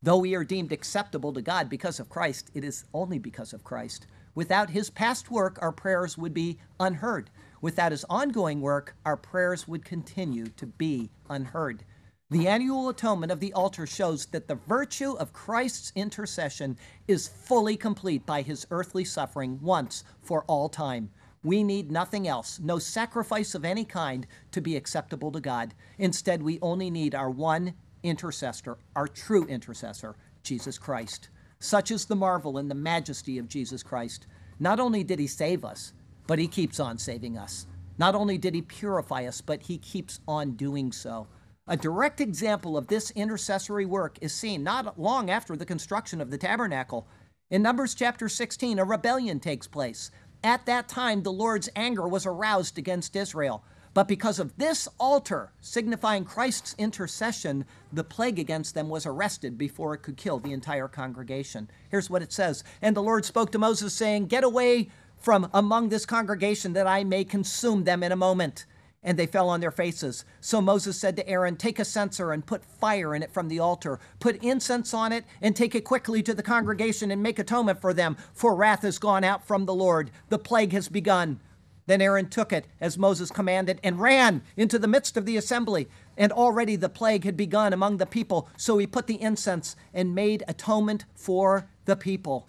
Though we are deemed acceptable to God because of Christ, it is only because of Christ. Without his past work, our prayers would be unheard. Without his ongoing work, our prayers would continue to be unheard. The annual atonement of the altar shows that the virtue of Christ's intercession is fully complete by his earthly suffering once for all time. We need nothing else, no sacrifice of any kind, to be acceptable to God. Instead, we only need our one intercessor, our true intercessor, Jesus Christ. Such is the marvel and the majesty of Jesus Christ. Not only did he save us, but he keeps on saving us. Not only did he purify us, but he keeps on doing so. A direct example of this intercessory work is seen not long after the construction of the tabernacle. In Numbers chapter 16, a rebellion takes place. At that time, the Lord's anger was aroused against Israel. But because of this altar, signifying Christ's intercession, the plague against them was arrested before it could kill the entire congregation. Here's what it says. And the Lord spoke to Moses, saying, "Get away from among this congregation, that I may consume them in a moment." And they fell on their faces. So Moses said to Aaron, "Take a censer and put fire in it from the altar. Put incense on it and take it quickly to the congregation and make atonement for them, for wrath has gone out from the Lord. The plague has begun." Then Aaron took it, as Moses commanded, and ran into the midst of the assembly. And already the plague had begun among the people, so he put the incense and made atonement for the people.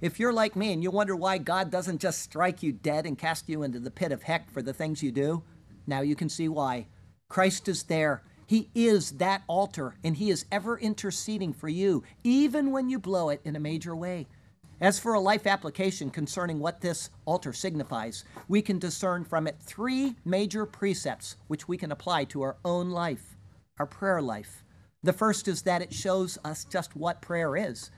If you're like me and you wonder why God doesn't just strike you dead and cast you into the pit of heck for the things you do, now you can see why. Christ is there. He is that altar, and he is ever interceding for you, even when you blow it in a major way. As for a life application concerning what this altar signifies, we can discern from it three major precepts which we can apply to our own life, our prayer life. The first is that it shows us just what prayer is.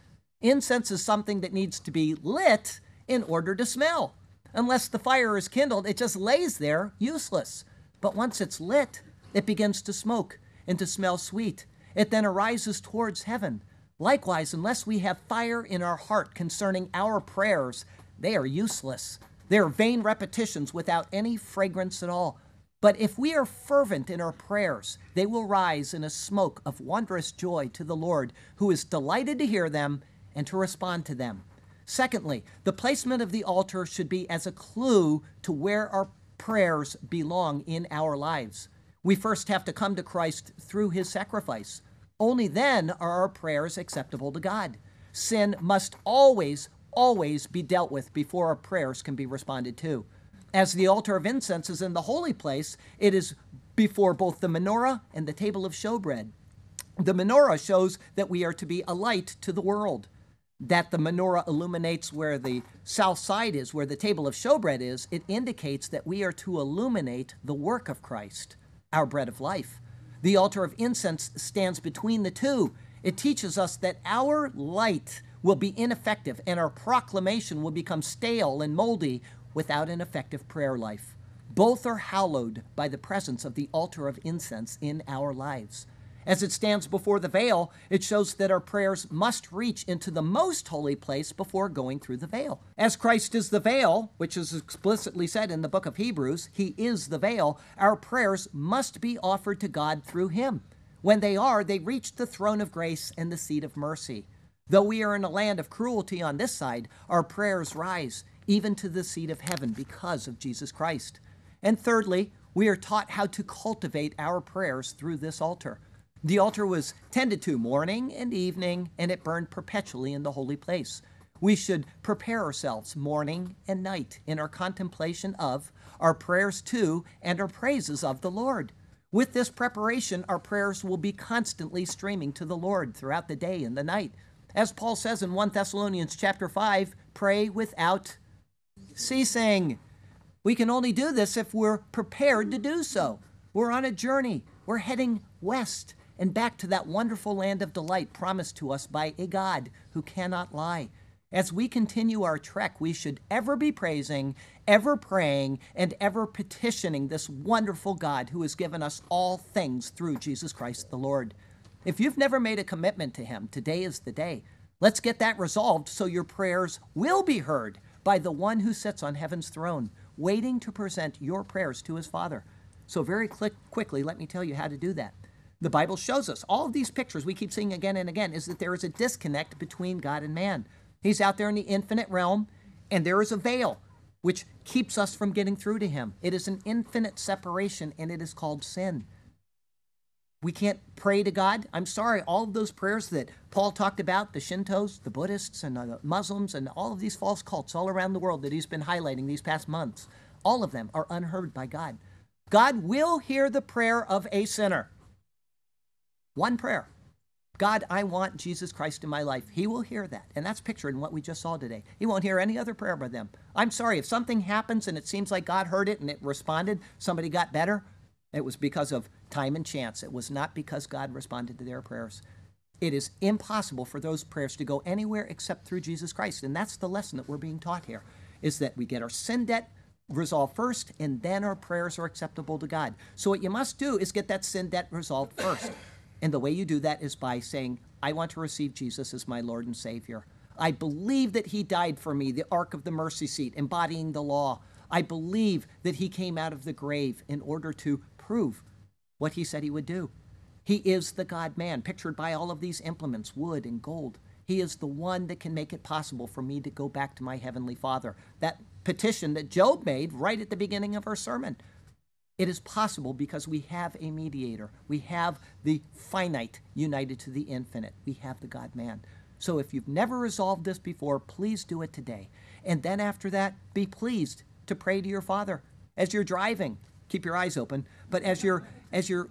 Incense is something that needs to be lit in order to smell. Unless the fire is kindled, it just lays there, useless. But once it's lit, it begins to smoke and to smell sweet. It then arises towards heaven. Likewise, unless we have fire in our heart concerning our prayers, they are useless. They are vain repetitions without any fragrance at all. But if we are fervent in our prayers, they will rise in a smoke of wondrous joy to the Lord, who is delighted to hear them and to respond to them. Secondly, the placement of the altar should be as a clue to where our prayers belong in our lives. We first have to come to Christ through his sacrifice. Only then are our prayers acceptable to God. Sin must always be dealt with before our prayers can be responded to. As the altar of incense is in the holy place, it is before both the menorah and the table of showbread. The menorah shows that we are to be a light to the world. That the menorah illuminates where the south side is, where the table of showbread is, it indicates that we are to illuminate the work of Christ, our bread of life. The altar of incense stands between the two. It teaches us that our light will be ineffective and our proclamation will become stale and moldy without an effective prayer life. Both are hallowed by the presence of the altar of incense in our lives. As it stands before the veil, it shows that our prayers must reach into the most holy place before going through the veil. As Christ is the veil, which is explicitly said in the book of Hebrews, he is the veil, our prayers must be offered to God through him. When they are, they reach the throne of grace and the seat of mercy. Though we are in a land of cruelty on this side, our prayers rise even to the seat of heaven because of Jesus Christ. And thirdly, we are taught how to cultivate our prayers through this altar. The altar was tended to morning and evening, and it burned perpetually in the holy place. We should prepare ourselves morning and night in our contemplation of, our prayers to, and our praises of the Lord. With this preparation, our prayers will be constantly streaming to the Lord throughout the day and the night. As Paul says in 1 Thessalonians chapter 5, pray without ceasing. We can only do this if we're prepared to do so. We're on a journey. We're heading west and back to that wonderful land of delight promised to us by a God who cannot lie. As we continue our trek, we should ever be praising, ever praying, and ever petitioning this wonderful God who has given us all things through Jesus Christ the Lord. If you've never made a commitment to him, today is the day. Let's get that resolved so your prayers will be heard by the one who sits on heaven's throne, waiting to present your prayers to his Father. So very quickly, let me tell you how to do that. The Bible shows us, all of these pictures we keep seeing again and again, is that there is a disconnect between God and man. He's out there in the infinite realm, and there is a veil which keeps us from getting through to him. It is an infinite separation, and it is called sin. We can't pray to God. I'm sorry, all of those prayers that Paul talked about, the Shintos, the Buddhists, and the Muslims, and all of these false cults all around the world that he's been highlighting these past months, all of them are unheard by God. God will hear the prayer of a sinner. One prayer. God, I want Jesus Christ in my life. He will hear that. And that's pictured in what we just saw today. He won't hear any other prayer by them. I'm sorry, if something happens and it seems like God heard it and it responded, somebody got better, it was because of time and chance. It was not because God responded to their prayers. It is impossible for those prayers to go anywhere except through Jesus Christ. And that's the lesson that we're being taught here, is that we get our sin debt resolved first, and then our prayers are acceptable to God. So what you must do is get that sin debt resolved first. And the way you do that is by saying, I want to receive Jesus as my Lord and Savior. I believe that he died for me, the ark of the mercy seat, embodying the law. I believe that he came out of the grave in order to prove what he said he would do. He is the God-man, pictured by all of these implements, wood and gold. He is the one that can make it possible for me to go back to my heavenly Father. That petition that Job made right at the beginning of our sermon. It is possible because we have a mediator. We have the finite united to the infinite. We have the God-man. So if you've never resolved this before, please do it today. And then after that, be pleased to pray to your Father. As you're driving, keep your eyes open, but as you're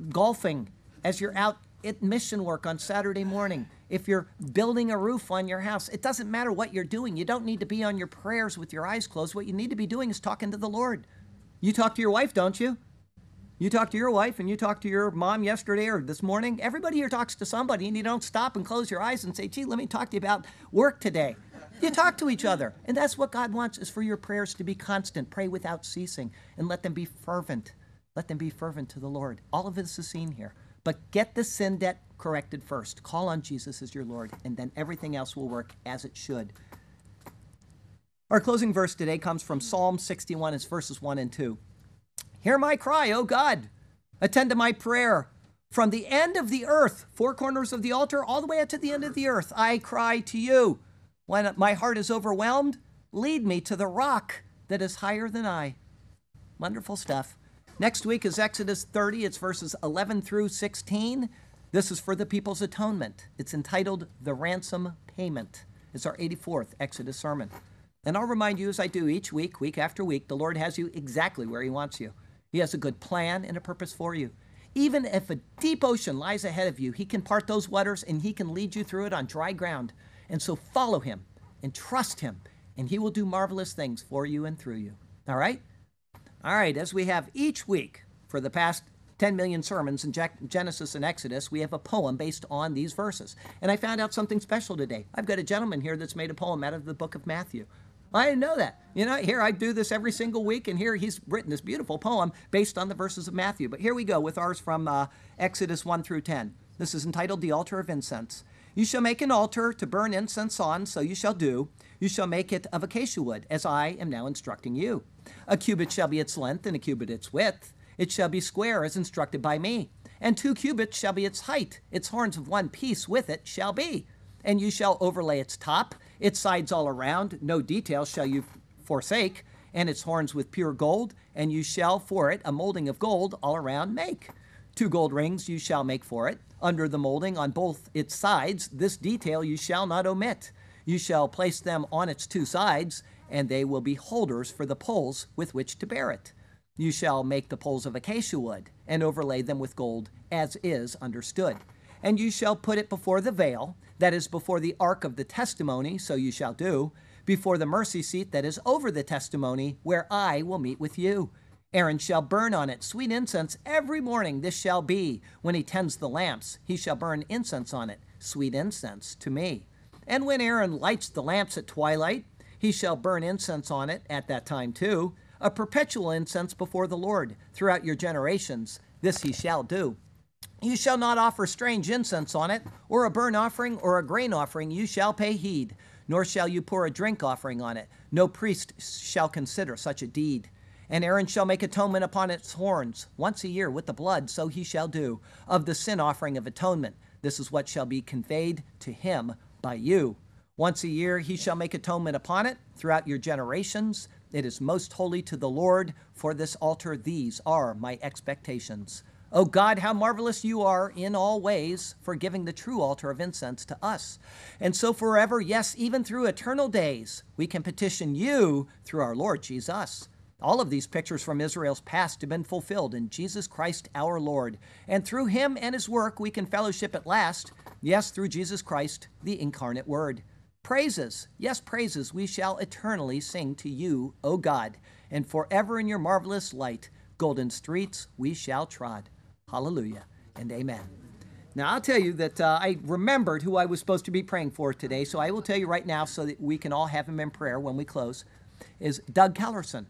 golfing, as you're out at mission work on Saturday morning, if you're building a roof on your house, it doesn't matter what you're doing. You don't need to be on your prayers with your eyes closed. What you need to be doing is talking to the Lord. You talk to your wife, don't you? You talk to your wife and you talk to your mom yesterday or this morning. Everybody here talks to somebody, and you don't stop and close your eyes and say, gee, let me talk to you about work today. You talk to each other. And that's what God wants, is for your prayers to be constant. Pray without ceasing and let them be fervent. Let them be fervent to the Lord. All of this is seen here. But get the sin debt corrected first. Call on Jesus as your Lord, and then everything else will work as it should. Our closing verse today comes from Psalm 61. It's verses 1 and 2. Hear my cry, O God. Attend to my prayer. From the end of the earth, four corners of the altar, all the way up to the end of the earth, I cry to you. When my heart is overwhelmed, lead me to the rock that is higher than I. Wonderful stuff. Next week is Exodus 30. It's verses 11 through 16. This is for the people's atonement. It's entitled The Ransom Payment. It's our 84th Exodus sermon. And I'll remind you, as I do each week, week after week, the Lord has you exactly where he wants you. He has a good plan and a purpose for you. Even if a deep ocean lies ahead of you, he can part those waters and he can lead you through it on dry ground. And so follow him and trust him, and he will do marvelous things for you and through you. All right? All right, as we have each week for the past 10 million sermons in Genesis and Exodus, we have a poem based on these verses. And I found out something special today. I've got a gentleman here that's made a poem out of the book of Matthew. I didn't know that. You know, here I do this every single week, and here he's written this beautiful poem based on the verses of Matthew. But here we go with ours from Exodus 1 through 10. This is entitled The Altar of Incense. You shall make an altar to burn incense on, so you shall do. You shall make it of acacia wood, as I am now instructing you. A cubit shall be its length, and a cubit its width. It shall be square, as instructed by me. And 2 cubits shall be its height. Its horns of one piece with it shall be. And you shall overlay its top, its sides all around, no detail shall you forsake, and its horns with pure gold, and you shall for it a molding of gold all around make. 2 gold rings you shall make for it, under the molding on both its sides, this detail you shall not omit. You shall place them on its 2 sides, and they will be holders for the poles with which to bear it. You shall make the poles of acacia wood, and overlay them with gold, as is understood. And you shall put it before the veil, that is before the ark of the testimony, so you shall do, before the mercy seat that is over the testimony, where I will meet with you. Aaron shall burn on it sweet incense every morning. This shall be, when he tends the lamps, he shall burn incense on it, sweet incense to me. And when Aaron lights the lamps at twilight, he shall burn incense on it at that time too, a perpetual incense before the Lord throughout your generations. This he shall do. You shall not offer strange incense on it, or a burnt offering, or a grain offering. You shall pay heed, nor shall you pour a drink offering on it. No priest shall consider such a deed. And Aaron shall make atonement upon its horns once a year with the blood, so he shall do, of the sin offering of atonement. This is what shall be conveyed to him by you. Once a year he shall make atonement upon it throughout your generations. It is most holy to the Lord. For this altar, these are my expectations. O God, how marvelous you are in all ways for giving the true altar of incense to us. And so forever, yes, even through eternal days, we can petition you through our Lord Jesus. All of these pictures from Israel's past have been fulfilled in Jesus Christ our Lord. And through him and his work, we can fellowship at last, yes, through Jesus Christ, the incarnate Word. Praises, yes, praises we shall eternally sing to you, O God, and forever in your marvelous light, golden streets we shall trod. Hallelujah and amen. Now, I'll tell you that I remembered who I was supposed to be praying for today, so I will tell you right now so that we can all have him in prayer when we close, is Doug Callerson.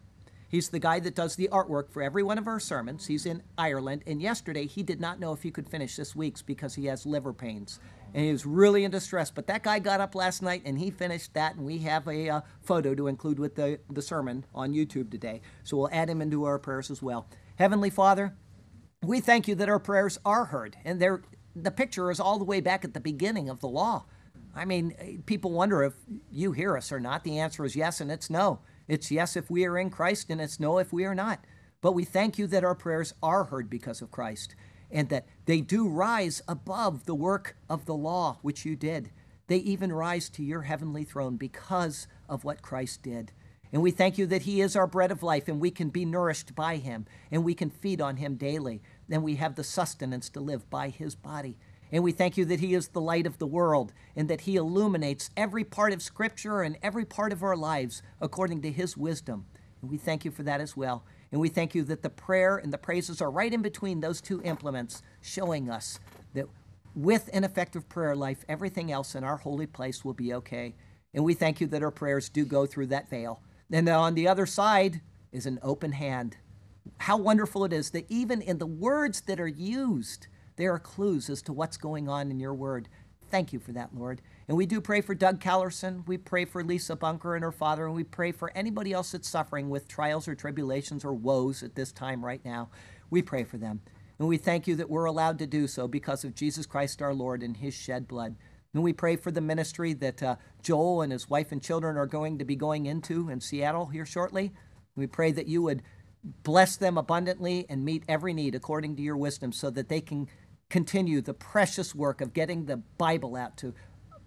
He's the guy that does the artwork for every one of our sermons. He's in Ireland, and yesterday he did not know if he could finish this week's because he has liver pains, and he was really in distress. But that guy got up last night, and he finished that, and we have a photo to include with the sermon on YouTube today. So we'll add him into our prayers as well. Heavenly Father, we thank you that our prayers are heard, and the picture is all the way back at the beginning of the law. I mean, people wonder if you hear us or not. The answer is yes, and it's no. It's yes if we are in Christ, and it's no if we are not. But we thank you that our prayers are heard because of Christ, and that they do rise above the work of the law, which you did. They even rise to your heavenly throne because of what Christ did. And we thank you that he is our bread of life, and we can be nourished by him, and we can feed on him daily. Then we have the sustenance to live by his body. And we thank you that he is the light of the world, and that he illuminates every part of Scripture and every part of our lives according to his wisdom. And we thank you for that as well. And we thank you that the prayer and the praises are right in between those two implements, showing us that with an effective prayer life, everything else in our holy place will be okay. And we thank you that our prayers do go through that veil. And on the other side is an open hand. How wonderful it is that even in the words that are used, there are clues as to what's going on in your word. Thank you for that, Lord. And we do pray for Doug Callerson. We pray for Lisa Bunker and her father, and we pray for anybody else that's suffering with trials or tribulations or woes at this time right now. We pray for them. And we thank you that we're allowed to do so because of Jesus Christ our Lord and his shed blood. And we pray for the ministry that Joel and his wife and children are going to be going into in Seattle here shortly. We pray that you would bless them abundantly and meet every need according to your wisdom so that they can continue the precious work of getting the Bible out to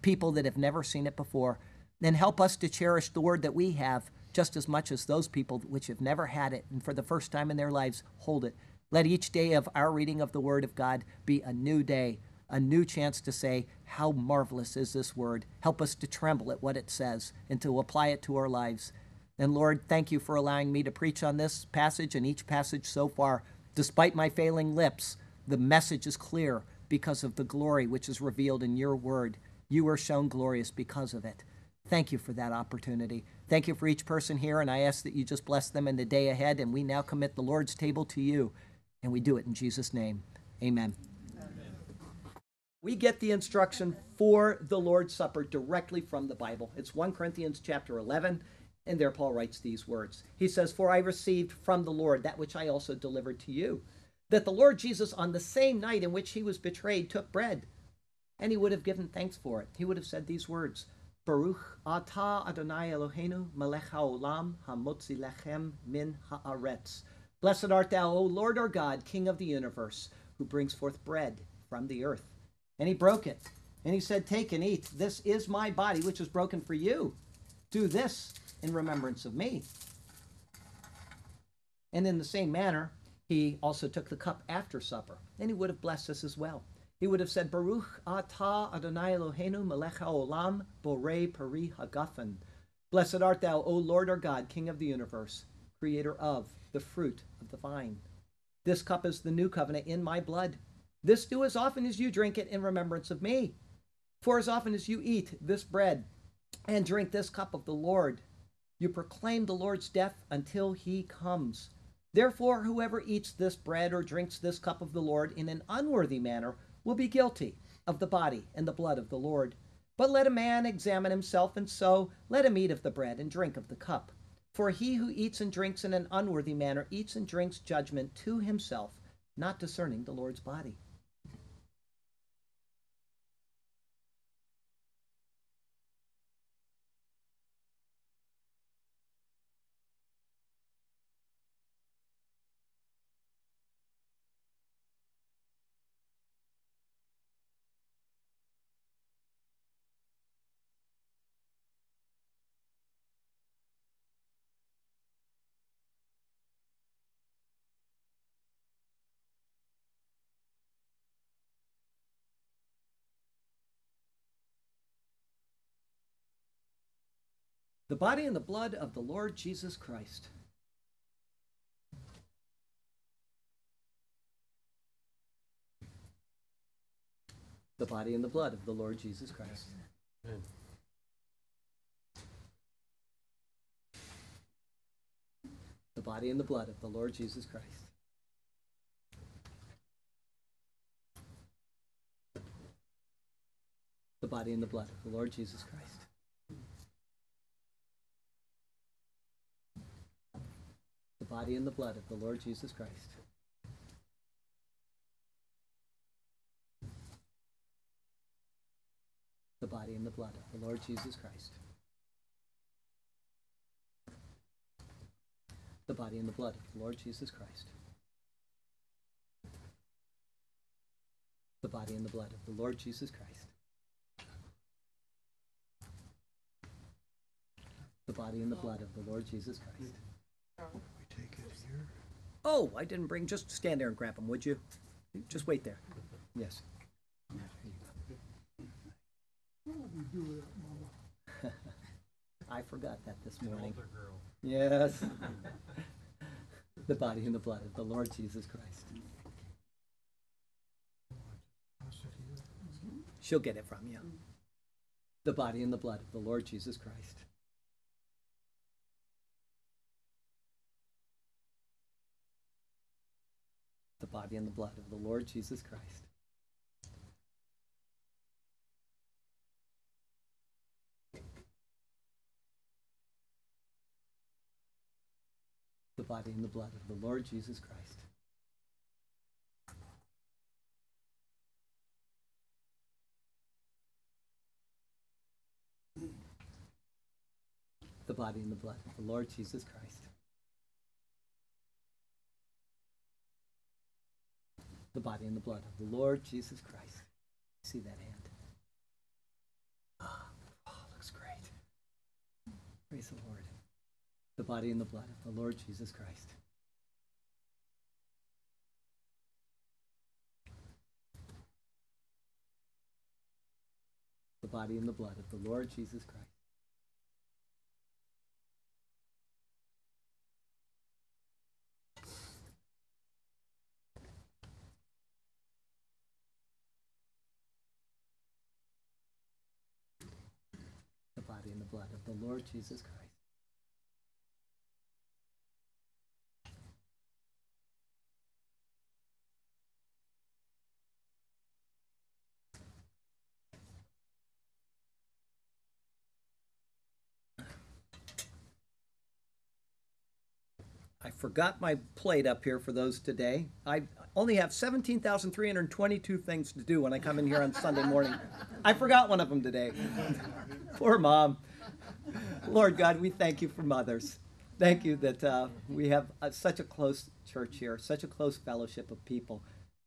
people that have never seen it before. Then help us to cherish the word that we have just as much as those people which have never had it and for the first time in their lives hold it. Let each day of our reading of the word of God be a new day, a new chance to say, how marvelous is this word. Help us to tremble at what it says and to apply it to our lives. And Lord, thank you for allowing me to preach on this passage and each passage so far. Despite my failing lips, the message is clear because of the glory which is revealed in your word. You are shown glorious because of it. Thank you for that opportunity. Thank you for each person here, and I ask that you just bless them in the day ahead, and we now commit the Lord's table to you, and we do it in Jesus' name. Amen. We get the instruction for the Lord's Supper directly from the Bible. It's 1 Corinthians chapter 11. And there Paul writes these words. He says, "For I received from the Lord that which I also delivered to you, that the Lord Jesus on the same night in which he was betrayed took bread, and he would have given thanks for it. He would have said these words, Baruch atah Adonai Eloheinu melech haolam hamotzi lechem min haaretz. Blessed art thou, O Lord our God, King of the universe, who brings forth bread from the earth." And he broke it, and he said, "Take and eat. This is my body, which is broken for you. Do this in remembrance of me." And in the same manner, he also took the cup after supper, and he would have blessed us as well. He would have said, Baruch atah Adonai Eloheinu melech haolam borei peri hagafen. Blessed art thou, O Lord our God, King of the universe, creator of the fruit of the vine. This cup is the new covenant in my blood. This do as often as you drink it in remembrance of me. For as often as you eat this bread and drink this cup of the Lord, you proclaim the Lord's death until he comes. Therefore, whoever eats this bread or drinks this cup of the Lord in an unworthy manner will be guilty of the body and the blood of the Lord. But let a man examine himself, and so let him eat of the bread and drink of the cup. For he who eats and drinks in an unworthy manner eats and drinks judgment to himself, not discerning the Lord's body. The body and the blood of the Lord Jesus Christ. The body and the blood of the Lord Jesus Christ. Amen. The body and the blood of the Lord Jesus Christ. The body and the blood of the Lord Jesus Christ. The body and the blood of the Lord Jesus Christ. The body and the blood of the Lord Jesus Christ. The body and the blood of the Lord Jesus Christ. The body and the blood of the Lord Jesus Christ. The body and the blood of the Lord Jesus Christ. Oh, I didn't bring, just stand there and grab them, would you? Just wait there. Yes. I forgot that this morning. Yes. The body and the blood of the Lord Jesus Christ. She'll get it from you. The body and the blood of the Lord Jesus Christ. The body and the blood of the Lord Jesus Christ. The body and the blood of the Lord Jesus Christ. The body and the blood of the Lord Jesus Christ. The body and the blood of the Lord Jesus Christ. See that hand? Oh, looks great. Praise the Lord. The body and the blood of the Lord Jesus Christ. The body and the blood of the Lord Jesus Christ. In the blood of the Lord Jesus Christ. I forgot my plate up here for those today. I only have 17,322 things to do when I come in here on Sunday morning. I forgot one of them today. Poor Mom. Lord God, we thank you for mothers. Thank you that we have such a close church here, such a close fellowship of people.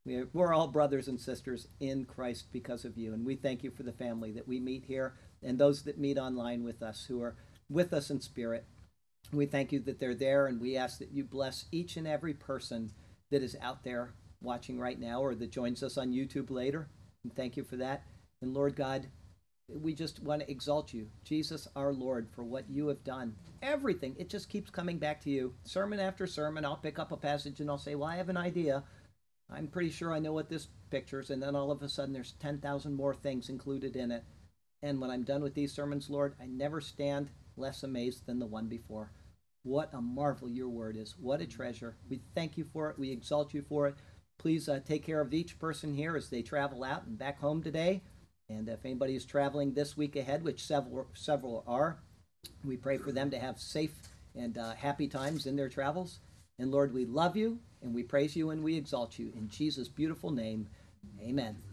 We're all brothers and sisters in Christ because of you, and we thank you for the family that we meet here and those that meet online with us, who are with us in spirit. We thank you that they're there, and we ask that you bless each and every person that is out there watching right now or that joins us on YouTube later. And thank you for that. And Lord God, we just want to exalt you, Jesus our Lord, for what you have done. Everything, it just keeps coming back to you. Sermon after sermon, I'll pick up a passage and I'll say, well, I have an idea. I'm pretty sure I know what this pictures. And then all of a sudden, there's 10,000 more things included in it. And when I'm done with these sermons, Lord, I never stand less amazed than the one before. What a marvel your word is. What a treasure. We thank you for it. We exalt you for it. Please take care of each person here as they travel out and back home today. And if anybody is traveling this week ahead, which several are, we pray for them to have safe and happy times in their travels. And Lord, we love you, and we praise you, and we exalt you. In Jesus' beautiful name, amen.